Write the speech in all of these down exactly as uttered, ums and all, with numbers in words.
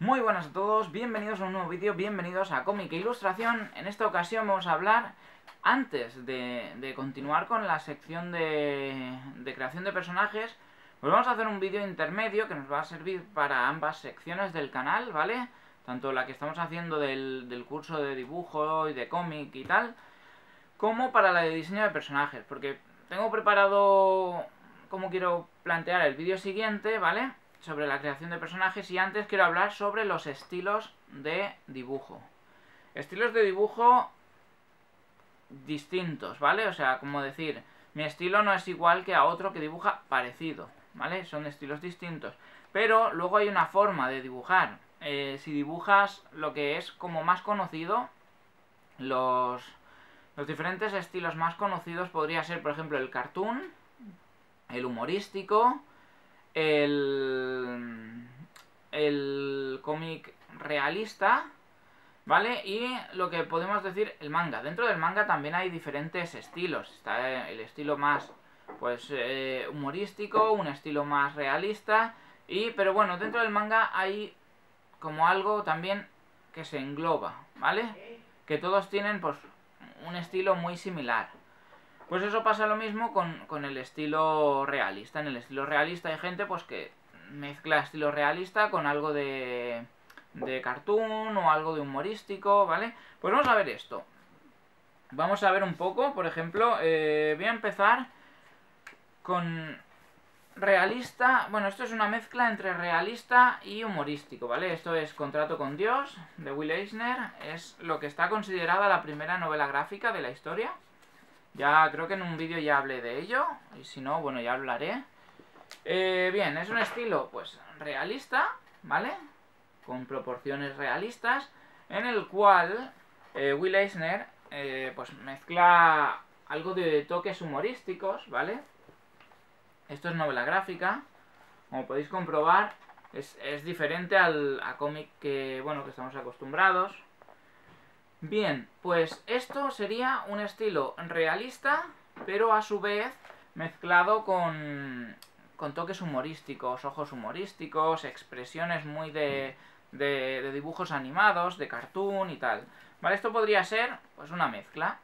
Muy buenas a todos, bienvenidos a un nuevo vídeo, bienvenidos a Comic e Ilustración. En esta ocasión vamos a hablar, antes de, de continuar con la sección de, de creación de personajes, pues vamos a hacer un vídeo intermedio que nos va a servir para ambas secciones del canal, ¿vale? Tanto la que estamos haciendo del, del curso de dibujo y de cómic y tal, como para la de diseño de personajes, porque tengo preparado cómo quiero plantear el vídeo siguiente, ¿vale? Sobre la creación de personajes, y antes quiero hablar sobre los estilos de dibujo. Estilos de dibujo distintos, ¿vale? O sea, como decir, mi estilo no es igual que a otro que dibuja parecido, ¿vale? Son estilos distintos. Pero luego hay una forma de dibujar. Eh, si dibujas lo que es como más conocido, los, los diferentes estilos más conocidos podría ser, por ejemplo, el cartoon, el humorístico, El, el cómic realista, ¿vale? Y lo que podemos decir, el manga. Dentro del manga también hay diferentes estilos. Está el estilo más, pues, eh, humorístico, un estilo más realista. Y, pero bueno, dentro del manga hay como algo también que se engloba, ¿vale? Que todos tienen, pues, un estilo muy similar. Pues eso pasa lo mismo con, con el estilo realista. En el estilo realista hay gente, pues, que mezcla estilo realista con algo de, de cartoon o algo de humorístico, ¿vale? Pues vamos a ver esto. Vamos a ver un poco, por ejemplo, eh, voy a empezar con realista. Bueno, esto es una mezcla entre realista y humorístico, ¿vale? Esto es Contrato con Dios, de Will Eisner. Es lo que está considerada la primera novela gráfica de la historia. Ya creo que en un vídeo ya hablé de ello, y si no, bueno, ya hablaré. Eh, bien, es un estilo, pues, realista, ¿vale? Con proporciones realistas, en el cual eh, Will Eisner, eh, pues, mezcla algo de toques humorísticos, ¿vale? Esto es novela gráfica, como podéis comprobar, es, es diferente al a cómic que, bueno, que estamos acostumbrados. Bien, pues esto sería un estilo realista, pero a su vez mezclado con, con toques humorísticos, ojos humorísticos, expresiones muy de, de, de dibujos animados, de cartoon y tal. Vale, esto podría ser, pues, una mezcla.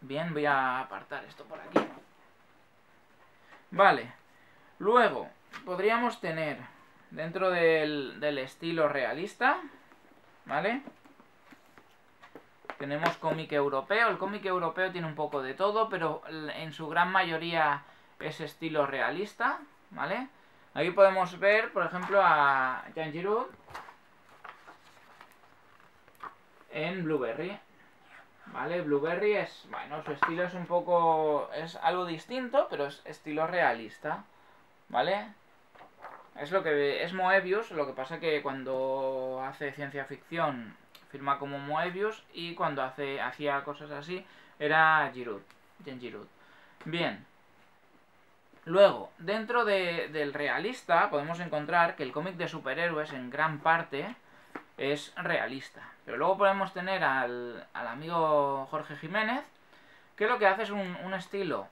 Bien, voy a apartar esto por aquí. Vale, luego podríamos tener dentro del, del estilo realista, ¿vale? Tenemos cómic europeo. El cómic europeo tiene un poco de todo, pero en su gran mayoría es estilo realista, ¿vale? Aquí podemos ver, por ejemplo, a Jean Giraud en Blueberry, ¿vale? Blueberry es, bueno, su estilo es un poco, es algo distinto, pero es estilo realista, ¿vale? Es lo que es Moebius, lo que pasa que cuando hace ciencia ficción firma como Moebius, y cuando hace, hacía cosas así era Giraud, Jean Giraud. Bien. Luego, dentro de, del realista podemos encontrar que el cómic de superhéroes en gran parte es realista. Pero luego podemos tener al, al amigo Jorge Jiménez, que lo que hace es un, un estilo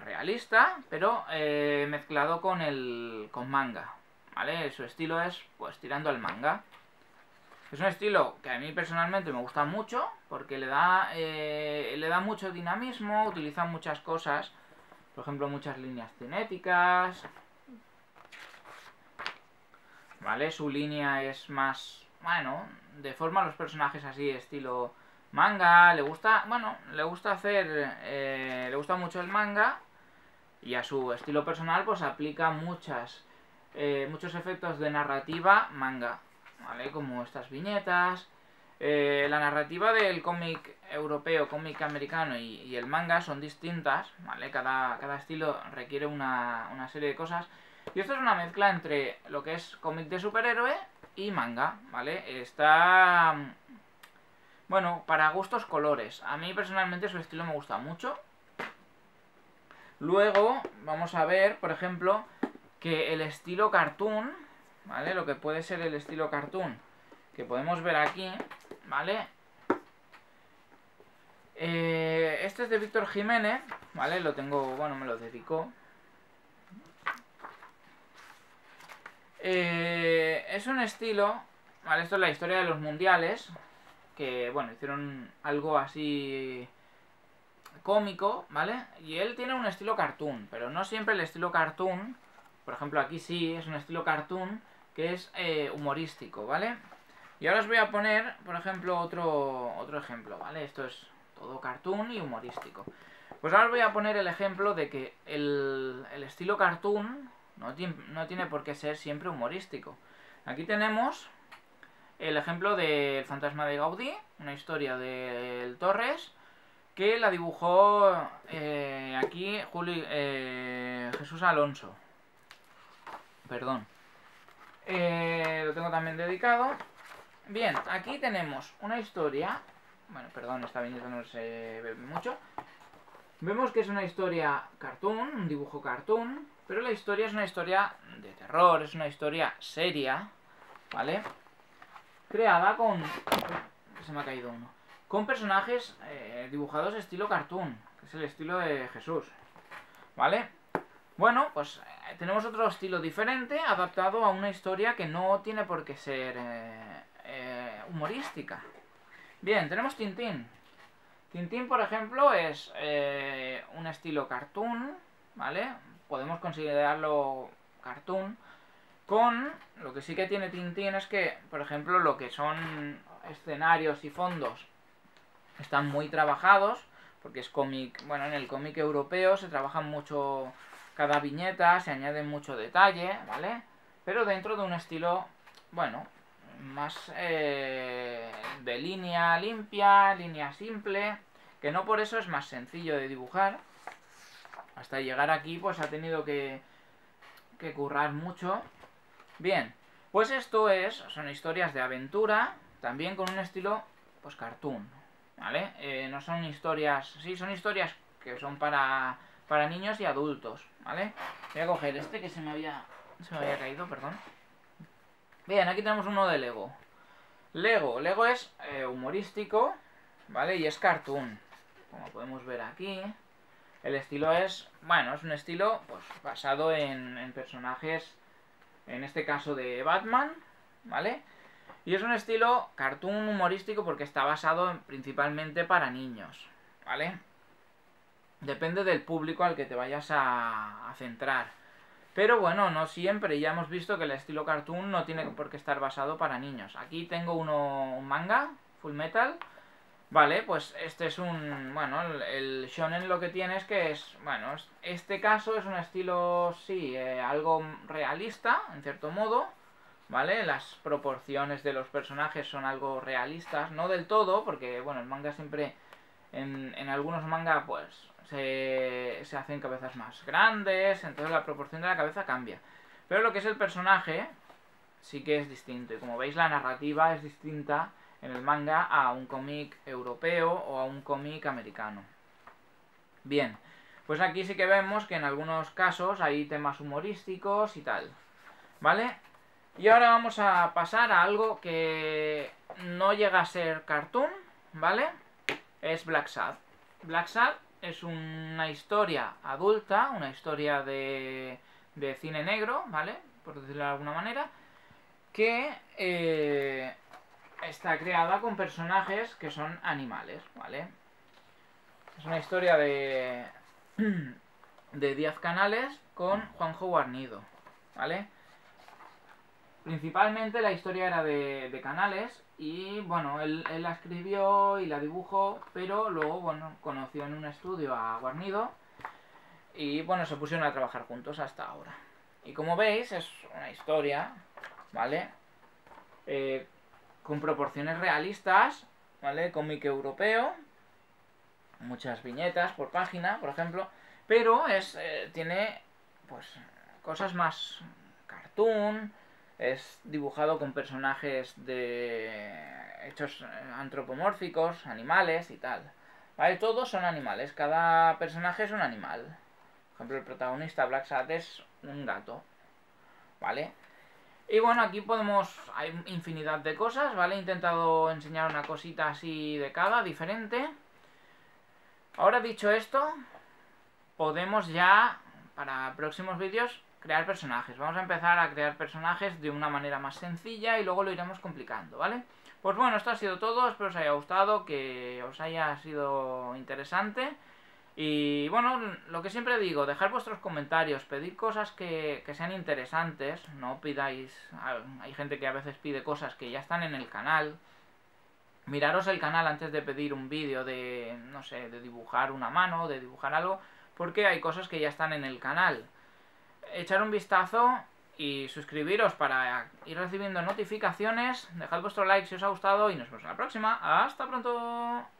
realista, pero eh, mezclado con el con manga, ¿vale? Su estilo es, pues, tirando al manga. Es un estilo que a mí personalmente me gusta mucho, porque le da, eh, le da mucho dinamismo, utiliza muchas cosas, por ejemplo, muchas líneas cinéticas, ¿vale? Su línea es más, bueno, de forma a los personajes así, estilo manga, le gusta, bueno, le gusta hacer, eh, le gusta mucho el manga, y a su estilo personal, pues, aplica muchas, eh, muchos efectos de narrativa manga, ¿vale? Como estas viñetas. Eh, la narrativa del cómic europeo, cómic americano y, y el manga son distintas, ¿vale? Cada, cada estilo requiere una, una serie de cosas. Y esto es una mezcla entre lo que es cómic de superhéroe y manga, ¿vale? Está, bueno, para gustos colores. A mí personalmente su estilo me gusta mucho. Luego vamos a ver, por ejemplo, que el estilo cartoon, ¿vale? Lo que puede ser el estilo cartoon, que podemos ver aquí, ¿vale? Eh, este es de Víctor Jiménez, ¿vale? Lo tengo, bueno, me lo dedicó. Eh, es un estilo... Vale, esto es la historia de los mundiales, que, bueno, hicieron algo así cómico, ¿vale? Y él tiene un estilo cartoon, pero no siempre el estilo cartoon. Por ejemplo, aquí sí es un estilo cartoon que es eh, humorístico, ¿vale? Y ahora os voy a poner, por ejemplo, otro, otro ejemplo, ¿vale? Esto es todo cartoon y humorístico. Pues ahora os voy a poner el ejemplo de que el, el estilo cartoon no tiene, no tiene por qué ser siempre humorístico. Aquí tenemos el ejemplo del fantasma de Gaudí, una historia del Torres, que la dibujó eh, aquí Julio, eh, Jesús Alonso. Perdón. Eh, lo tengo también dedicado. Bien, aquí tenemos una historia... Bueno, perdón, esta viñeta no se ve mucho. Vemos que es una historia cartoon, un dibujo cartoon, pero la historia es una historia de terror, es una historia seria, ¿vale? Creada con... Se me ha caído uno. Con personajes eh, dibujados estilo cartoon, que es el estilo de Jesús, ¿vale? Bueno, pues eh, tenemos otro estilo diferente, adaptado a una historia que no tiene por qué ser eh, eh, humorística. Bien, tenemos Tintín. Tintín, por ejemplo, es eh, un estilo cartoon, ¿vale? Podemos considerarlo cartoon. Con lo que sí que tiene Tintín es que, por ejemplo, lo que son escenarios y fondos están muy trabajados, porque es cómic, bueno, en el cómic europeo se trabaja mucho cada viñeta, se añade mucho detalle, ¿vale? Pero dentro de un estilo, bueno, más eh, de línea limpia, línea simple, que no por eso es más sencillo de dibujar. Hasta llegar aquí, pues ha tenido que, que currar mucho. Bien, pues esto es, son historias de aventura, también con un estilo, pues, cartoon, ¿vale? Eh, no son historias, sí, son historias que son para, para niños y adultos, ¿vale? Voy a coger este que se me había, se me había caído, perdón. Bien, aquí tenemos uno de Lego. Lego, Lego es eh, humorístico, ¿vale? Y es cartoon, como podemos ver aquí. El estilo es, bueno, es un estilo, pues, basado en, en personajes, en este caso de Batman, ¿vale? Y es un estilo cartoon humorístico porque está basado en, principalmente para niños, ¿vale? Depende del público al que te vayas a, a centrar. Pero bueno, no siempre, ya hemos visto que el estilo cartoon no tiene por qué estar basado para niños. Aquí tengo uno, un manga, Full Metal, ¿vale? Pues este es un, bueno, el shonen lo que tiene es que es, bueno, este caso es un estilo, sí, eh, algo realista, en cierto modo, ¿vale? Las proporciones de los personajes son algo realistas, no del todo, porque, bueno, el manga siempre, en, en algunos manga, pues, se, se hacen cabezas más grandes, entonces la proporción de la cabeza cambia. Pero lo que es el personaje sí que es distinto, y como veis la narrativa es distinta en el manga a un cómic europeo o a un cómic americano. Bien, pues aquí sí que vemos que en algunos casos hay temas humorísticos y tal, ¿vale? Y ahora vamos a pasar a algo que no llega a ser cartoon, ¿vale? Es Blacksad. Blacksad es una historia adulta, una historia de, de cine negro, ¿vale? Por decirlo de alguna manera, que... Eh, está creada con personajes que son animales, ¿vale? Es una historia de de Díaz Canales con Juanjo Guarnido, ¿vale? Principalmente la historia era de, de Canales y, bueno, él, él la escribió y la dibujó, pero luego, bueno, conoció en un estudio a Guarnido y, bueno, se pusieron a trabajar juntos hasta ahora. Y como veis, es una historia, ¿vale? Eh... Con proporciones realistas, ¿vale? Cómic europeo, muchas viñetas por página, por ejemplo, pero es eh, tiene, pues, cosas más cartoon, es dibujado con personajes de hechos antropomórficos, animales y tal, ¿vale? Todos son animales, cada personaje es un animal. Por ejemplo, el protagonista Blacksad es un gato, ¿vale? Y bueno, aquí podemos... Hay infinidad de cosas, ¿vale? He intentado enseñar una cosita así de cada, diferente. Ahora, dicho esto, podemos ya, para próximos vídeos, Crear personajes. Vamos a empezar a crear personajes de una manera más sencilla y luego lo iremos complicando, ¿vale? Pues bueno, esto ha sido todo. Espero os haya gustado, que os haya sido interesante. Y bueno, lo que siempre digo, dejad vuestros comentarios, pedid cosas que, que sean interesantes. No pidáis... Hay gente que a veces pide cosas que ya están en el canal. Miraros el canal antes de pedir un vídeo de, no sé, de dibujar una mano, de dibujar algo, porque hay cosas que ya están en el canal. Echar un vistazo y suscribiros para ir recibiendo notificaciones. Dejad vuestro like si os ha gustado y nos vemos en la próxima. ¡Hasta pronto!